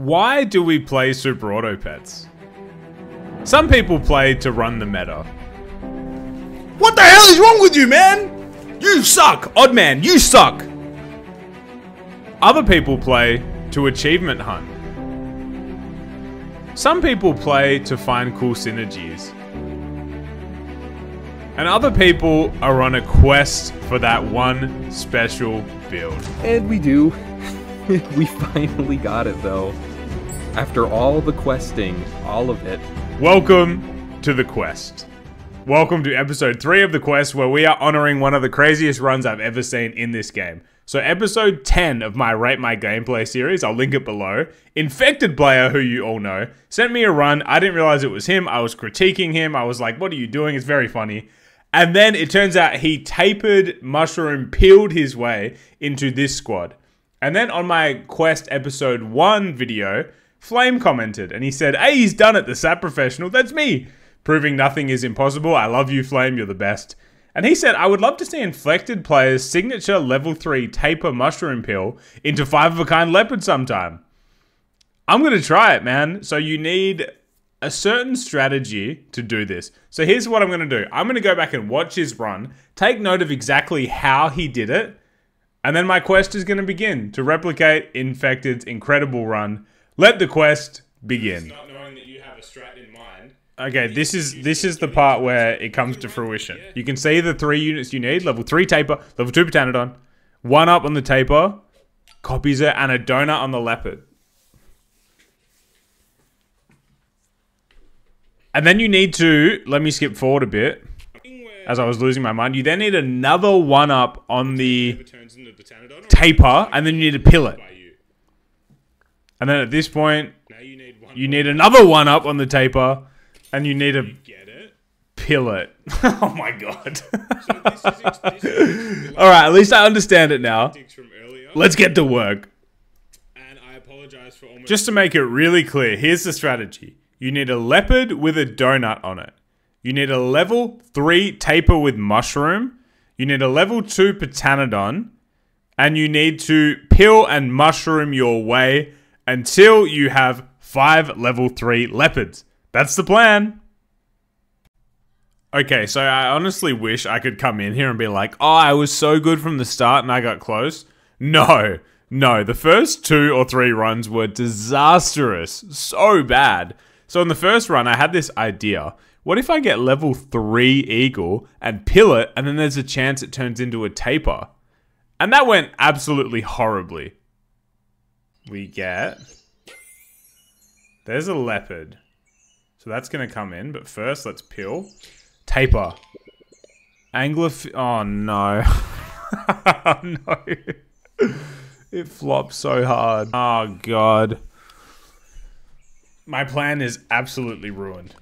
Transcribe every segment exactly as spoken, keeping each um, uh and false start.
Why do we play Super Auto Pets? Some people play to run the meta. What the hell is wrong with you, man? You suck, Odd Man, you suck. Other people play to achievement hunt. Some people play to find cool synergies. And other people are on a quest for that one special build. And we do. We finally got it though. After all the questing, all of it. Welcome to the quest. Welcome to episode three of the quest, where we are honoring one of the craziest runs I've ever seen in this game. So episode ten of my Rate My Gameplay series, I'll link it below. Infected Player, who you all know, sent me a run. I didn't realize it was him. I was critiquing him. I was like, what are you doing? It's very funny. And then it turns out he tapered, mushroom peeled his way into this squad. And then on my quest episode one video, Flame commented and he said, hey, he's done it, the S A P professional, that's me. Proving nothing is impossible. I love you, Flame, you're the best. And he said, I would love to see Inflected Player's signature level three taper mushroom pill into five of a kind leopard sometime. I'm going to try it, man. So you need a certain strategy to do this. So here's what I'm going to do. I'm going to go back and watch his run, take note of exactly how he did it, and then my quest is going to begin to replicate Infected's incredible run. Let the quest begin. Not knowing that you have a strat in mind. Okay, this is this is the part where it comes to fruition. You can see the three units you need. Level three Taper, level two Pteranodon, one up on the Taper, copies it, and a donut on the Leopard. And then you need to, let me skip forward a bit, as I was losing my mind. You then need another one up on the Taper, and then you need to pill it. And then at this point, you need another one up on the Taper, and you need a you get it? Pill it. Oh my god. Alright, at least I understand it now. Let's get to work. And I apologize for almost just to make it really clear, here's the strategy. You need a leopard with a donut on it. You need a level three taper with mushroom. You need a level two pteranodon. And you need to pill and mushroom your way until you have five level three leopards. That's the plan. Okay, so I honestly wish I could come in here and be like, oh, I was so good from the start and I got close. No, no. The first two or three runs were disastrous. So bad. So in the first run, I had this idea. What if I get level three eagle and pill it, and then there's a chance it turns into a taper? And that went absolutely horribly. We get... There's a leopard. So that's going to come in, but first let's peel. Taper. Anglerfish. Oh no. Oh no. It flops so hard. Oh god. My plan is absolutely ruined.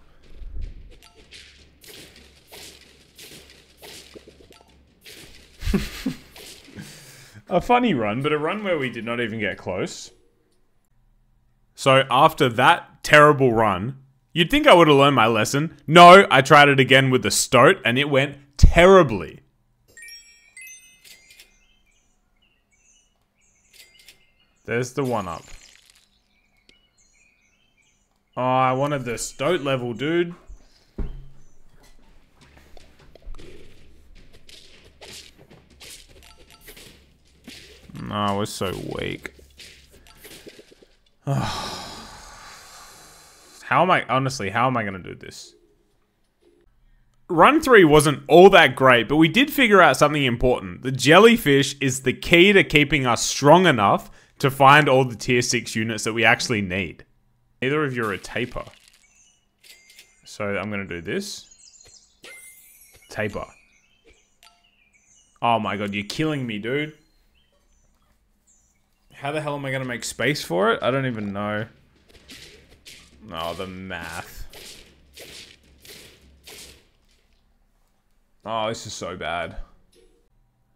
A funny run, but a run where we did not even get close. So after that terrible run, you'd think I would have learned my lesson. No, I tried it again with the stoat and it went terribly. There's the one up. Oh, I wanted the stoat level, dude. Oh, we're so weak. Oh. How am I, honestly, how am I going to do this? Run three wasn't all that great, but we did figure out something important. The jellyfish is the key to keeping us strong enough to find all the tier six units that we actually need. Neither of you are a taper. So I'm going to do this. Taper. Oh my god, you're killing me, dude. How the hell am I going to make space for it? I don't even know. Oh, the math. Oh, this is so bad.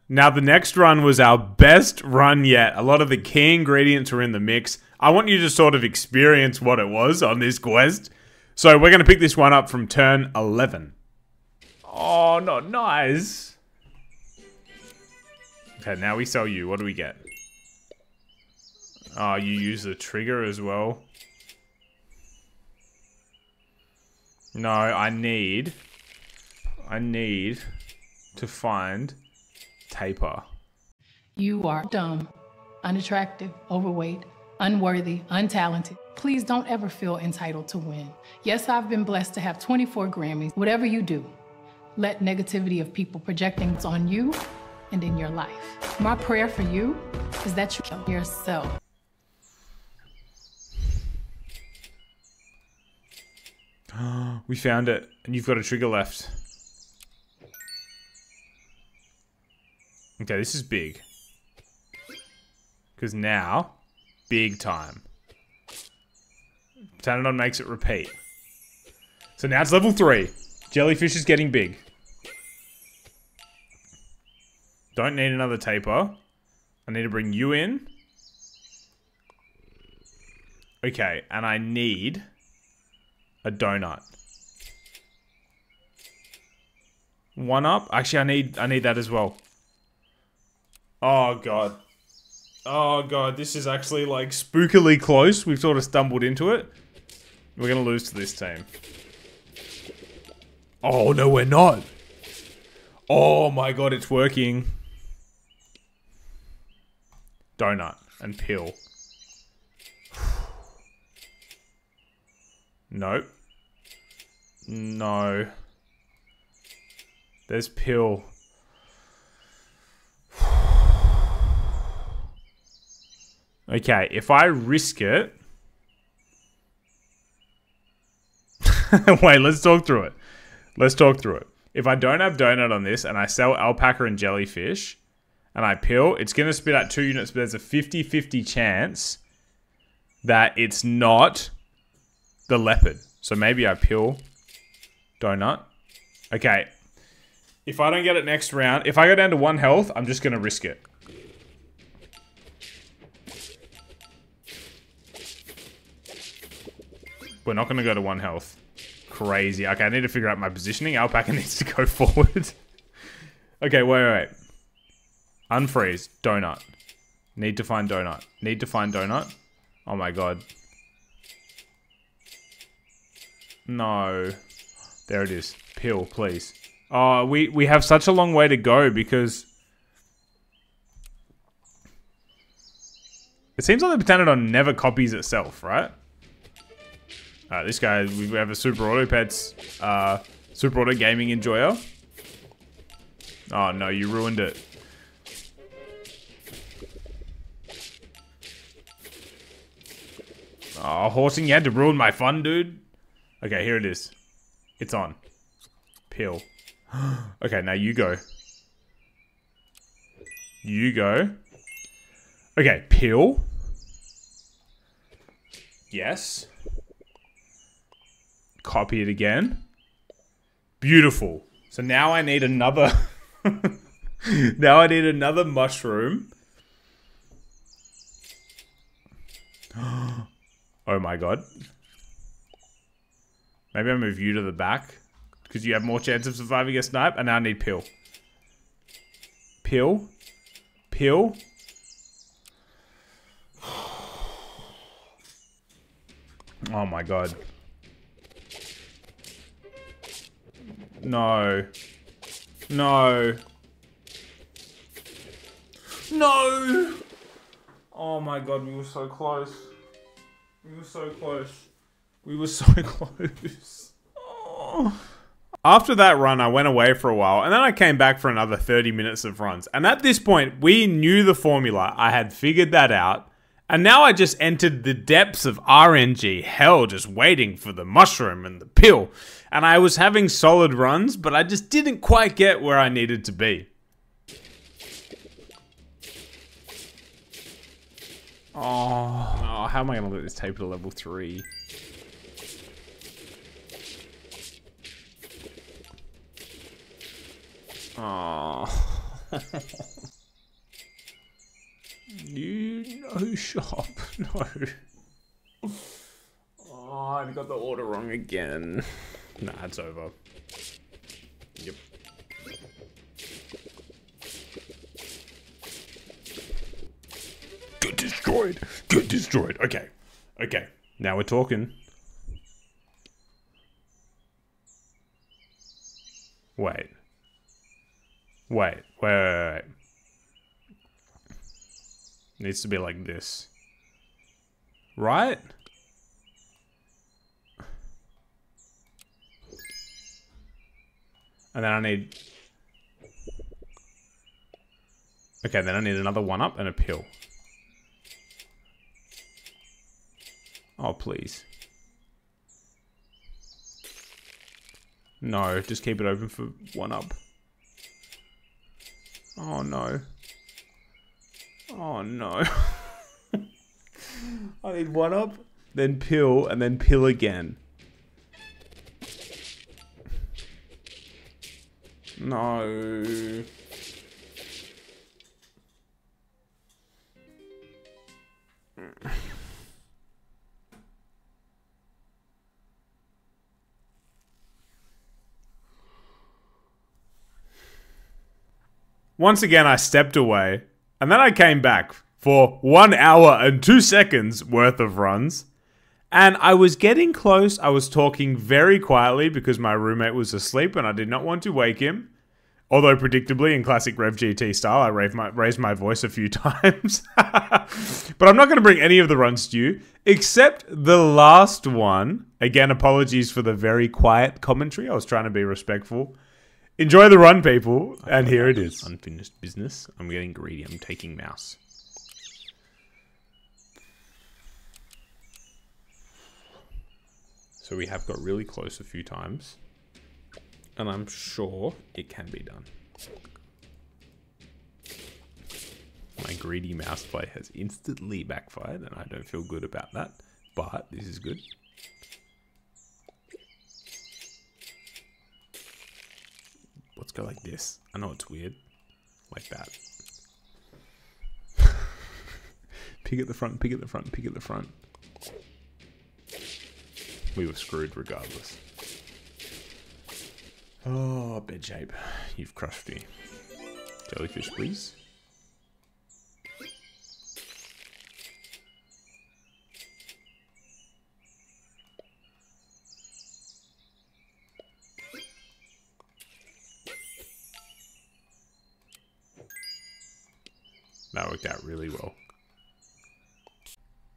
Now, the next run was our best run yet. A lot of the key ingredients were in the mix. I want you to sort of experience what it was on this quest. So, we're going to pick this one up from turn eleven. Oh, not nice. Okay, now we sell you. What do we get? Ah, oh, you use the trigger as well. No, I need... I need to find Taper. You are dumb, unattractive, overweight, unworthy, untalented. Please don't ever feel entitled to win. Yes, I've been blessed to have twenty-four Grammys. Whatever you do, let negativity of people projecting on you and in your life. My prayer for you is that you kill yourself. We found it, and you've got a trigger left. Okay, this is big. Because now, big time. Pteranodon makes it repeat. So now it's level three. Jellyfish is getting big. Don't need another Taper. I need to bring you in. Okay, and I need a donut. One up. Actually, I need I need that as well. Oh god. Oh god, this is actually like spookily close. We've sort of stumbled into it. We're gonna lose to this team. Oh no, we're not. Oh my god, it's working. Donut and pill. Nope. No. There's pill. Okay, if I risk it... Wait, let's talk through it. Let's talk through it. If I don't have donut on this and I sell alpaca and jellyfish and I pill, it's going to spit out two units, but there's a fifty fifty chance that it's not the leopard. So maybe I pill donut. Okay. If I don't get it next round, if I go down to one health, I'm just going to risk it. We're not going to go to one health. Crazy. Okay, I need to figure out my positioning. Alpaca needs to go forward. Okay, wait, wait, wait. Unfreeze. Donut. Need to find donut. Need to find donut. Oh my god. No. There it is. Pill, please. Oh, we, we have such a long way to go because... It seems like the Pteranodon never copies itself, right? Uh, this guy, we have a Super Auto Pets, uh, Super Auto Gaming Enjoyer. Oh no, you ruined it. Oh, horsing, you had to ruin my fun, dude. Okay, here it is. It's on. Peel. Okay, now you go. You go. Okay, peel. Yes. Copy it again. Beautiful. So now I need another... now I need another mushroom. Oh my god. Maybe I move you to the back. Because you have more chance of surviving a snipe. And now I need pill. Pill. Pill. Oh my god. No. No. No! Oh my god, we were so close. We were so close. We were so close. Oh. After that run, I went away for a while, and then I came back for another thirty minutes of runs. And at this point, we knew the formula. I had figured that out. And now I just entered the depths of R N G hell, just waiting for the mushroom and the pill. And I was having solid runs, but I just didn't quite get where I needed to be. Oh, oh how am I going to let this taper to level three? Oh. You no shop, no. Oh, I got the order wrong again. Nah, it's over. Yep. Get this. destroyed. Get destroyed. Okay. Okay. Now we're talking. Wait. Wait. Wait. Wait. Wait. It needs to be like this. Right? And then I need... Okay, then I need another one up and a pill. Oh, please. No, just keep it open for one up. Oh, no. Oh, no. I need one up, then pill, and then pill again. No... Once again, I stepped away, and then I came back for one hour and two seconds worth of runs. And I was getting close. I was talking very quietly because my roommate was asleep and I did not want to wake him. Although, predictably, in classic RevGT style, I raised my, raised my voice a few times. But I'm not going to bring any of the runs to you, except the last one. Again, apologies for the very quiet commentary. I was trying to be respectful. Enjoy the run, people. And here it is. Unfinished business. I'm getting greedy. I'm taking mouse. So we have got really close a few times. And I'm sure it can be done. My greedy mouse play has instantly backfired, and I don't feel good about that. But this is good. Let's go like this. I know it's weird. Like that. Pig at the front, pig at the front, pig at the front. We were screwed regardless. Oh, bed shape. You've crushed me. Jellyfish, please. That worked out really well.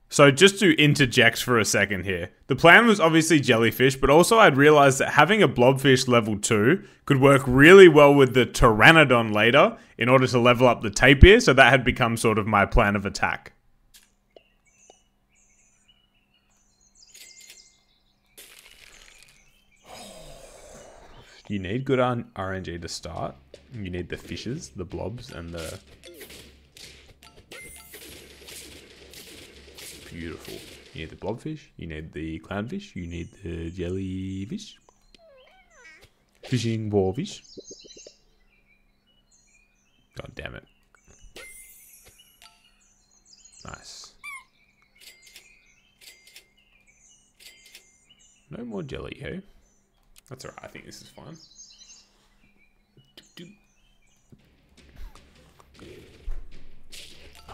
So just to interject for a second here, the plan was obviously jellyfish, but also I'd realized that having a blobfish level two could work really well with the pteranodon later in order to level up the tapir, so that had become sort of my plan of attack. You need good R N G to start. You need the fishes, the blobs, and the... Beautiful. You need the blobfish, you need the clownfish, you need the jellyfish. Fishing blobfish. God damn it. Nice. No more jelly, hey? That's alright, I think this is fine.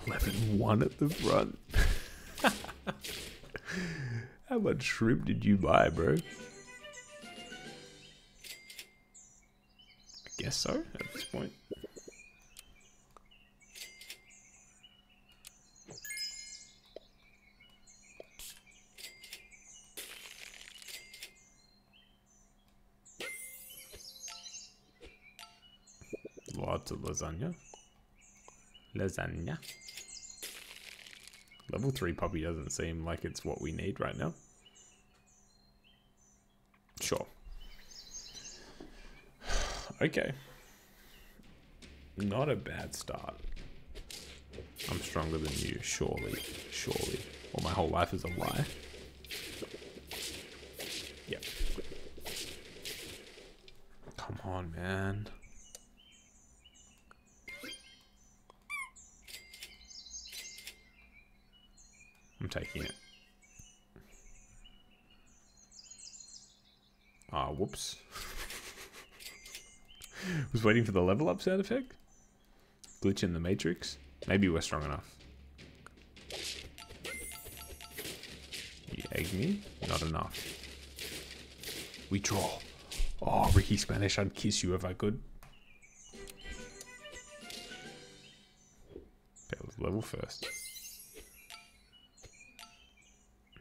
eleven one at the front. How much shrimp did you buy, bro? I guess so, at this point. Lots of lasagna. Lasagna. Level three puppy doesn't seem like it's what we need right now. Sure. Okay. Not a bad start. I'm stronger than you, surely. Surely. Or my whole life is a lie. Yep. Come on, man. I'm taking it. Ah, oh, whoops. Was waiting for the level up sound effect? Glitch in the matrix? Maybe we're strong enough. Excuse me? Not enough. We draw. Oh, Ricky Spanish, I'd kiss you if I could. That was level first.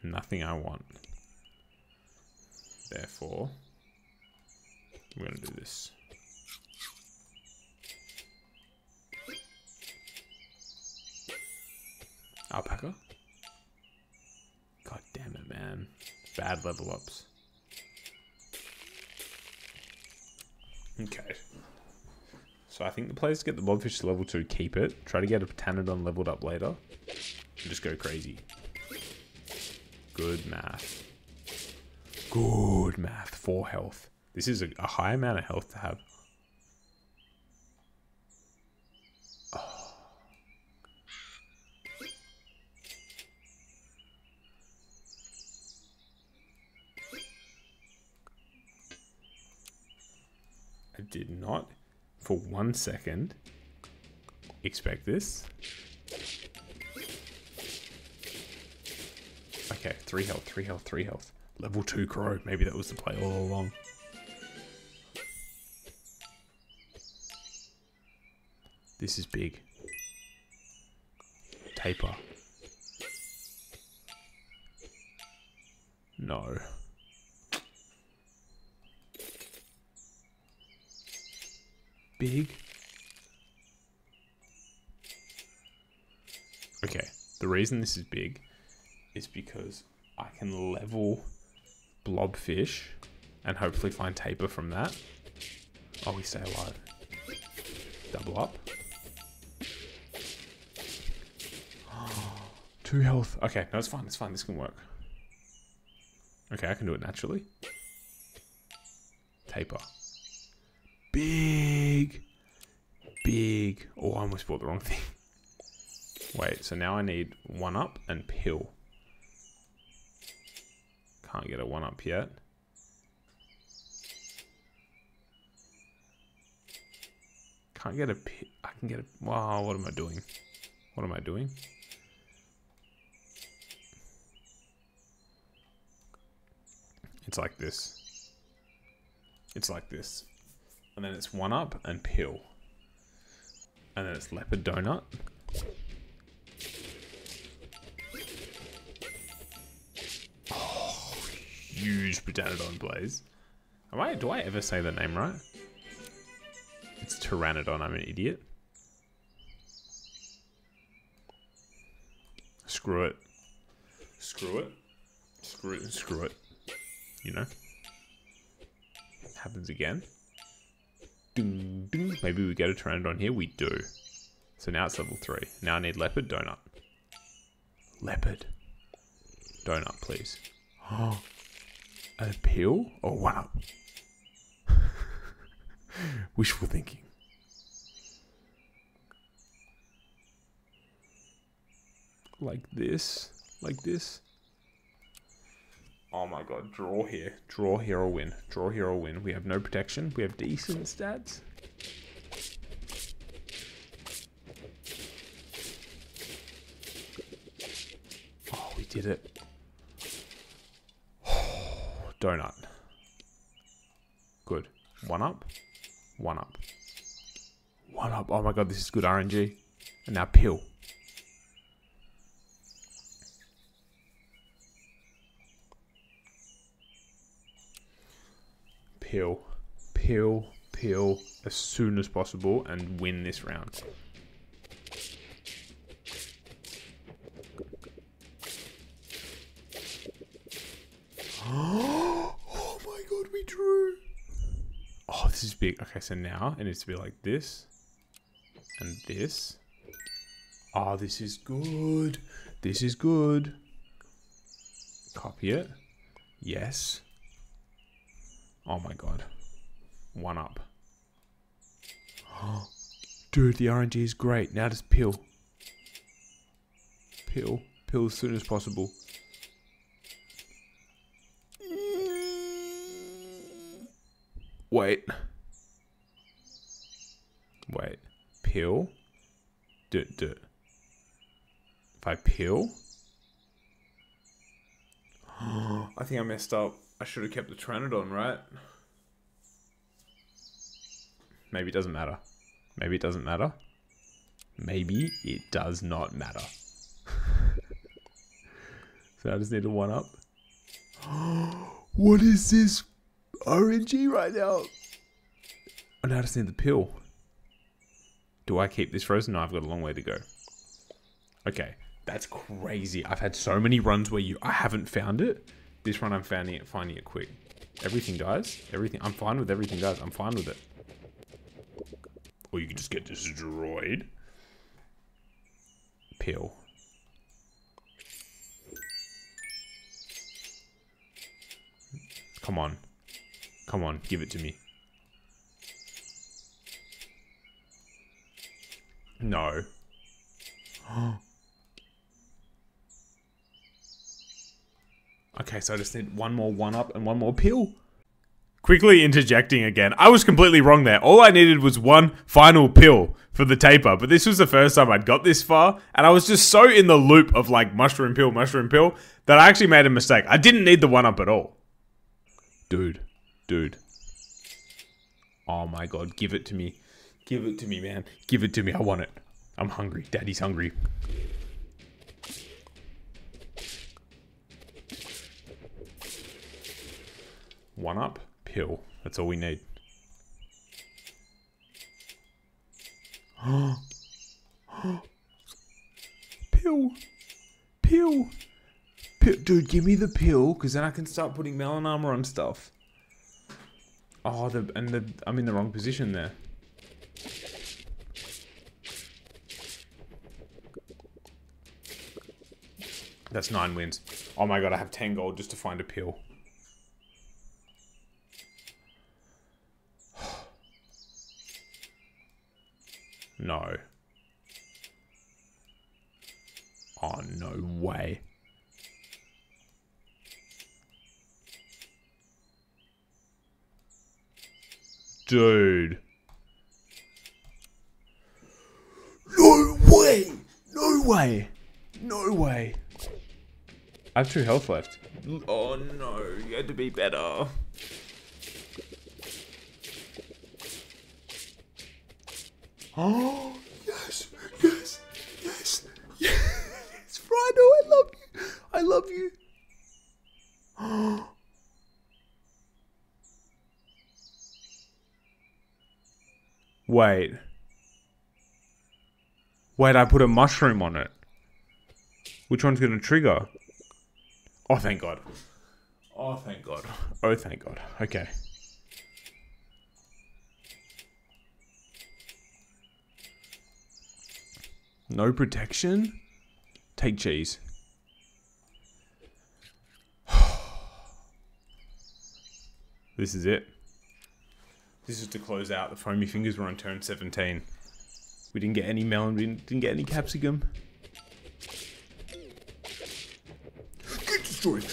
Nothing I want. Therefore, we're going to do this. Alpaca? God damn it, man. Bad level ups. Okay. So I think the players get the Blobfish to level two, keep it. Try to get a Pteranodon leveled up later. And just go crazy. Good math. Good math. Four health. This is a, a high amount of health to have. Did not for one second expect this. Okay, three health, three health, three health. Level two crow. Maybe that was the play all along. This is big. Taper. No. Big. Okay, the reason this is big is because I can level Blobfish and hopefully find Taper from that. Oh, we stay alive. Double up. Oh, two health. Okay, no, it's fine, it's fine, this can work. Okay, I can do it naturally. Taper. Big, big. Oh, I almost bought the wrong thing. Wait, so now I need one up and pill. Can't get a one up yet. Can't get a pill. I can get a. Wow, what am I doing? What am I doing? It's like this. It's like this. And then it's one up and peel. And then it's leopard donut. Oh, huge Pteranodon blaze. Am I, do I ever say the name right? It's Pteranodon, I'm an idiot. Screw it. Screw it. Screw it and screw it. You know? It happens again. Ding, ding. Maybe we get a Pteranodon here. We do. So now it's level three. Now I need leopard donut. Leopard donut, please. Oh, a peel or one up? Wishful thinking. Like this. Like this. Oh my god, draw here. Draw here or win. Draw here or win. We have no protection. We have decent stats. Oh, we did it. Oh, donut. Good. One up. One up. One up. Oh my god, this is good R N G. And now peel. Peel, peel, peel as soon as possible and win this round. Oh my god, we drew. Oh, this is big. Okay, so now it needs to be like this and this. Oh, this is good. This is good. Copy it. Yes. Oh my god. One up. Oh, dude, the R N G is great. Now just peel. Peel. Peel as soon as possible. Wait. Wait. Peel. Do it, do it. If I peel. I think I messed up. I should have kept the Pteranodon, right? Maybe it doesn't matter. Maybe it doesn't matter. Maybe it does not matter. So I just need a one-up. What is this R N G right now? And I just need the pill. Do I keep this frozen? No, I've got a long way to go. Okay, that's crazy. I've had so many runs where you I haven't found it. This run I'm finding it, finding it quick. Everything dies. Everything. I'm fine with everything dies. I'm fine with it. Or you can just get destroyed. Pill. Come on. Come on, give it to me. No. Okay, so I just need one more one-up and one more pill. Quickly interjecting again. I was completely wrong there. All I needed was one final pill for the taper, but this was the first time I'd got this far, and I was just so in the loop of like mushroom pill, mushroom pill, that I actually made a mistake. I didn't need the one-up at all. Dude. Dude. Oh my god, give it to me. Give it to me, man. Give it to me. I want it. I'm hungry. Daddy's hungry. One up. Pill. That's all we need. Pill. Pill. Pill. Dude, give me the pill, because then I can start putting melon armor on stuff. Oh, the, and the, I'm in the wrong position there. That's nine wins. Oh my god, I have ten gold just to find a pill. No. Oh, no way. Dude. No way! No way! No way! I have two health left. Oh no, you had to be better. Oh, yes, yes, yes, yes, Frido, I love you. I love you. Oh. Wait. Wait, I put a mushroom on it. Which one's going to trigger? Oh, thank God. Oh, thank God. Oh, thank God. Okay. No protection? Take cheese. This is it. This is to close out. The foamy fingers were on turn seventeen. We didn't get any melon. We didn't get any capsicum. Get destroyed.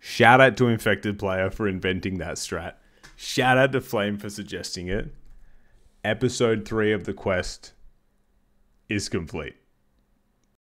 Shout out to Infected Player for inventing that strat. Shout out to Flame for suggesting it. Episode three of the quest is complete.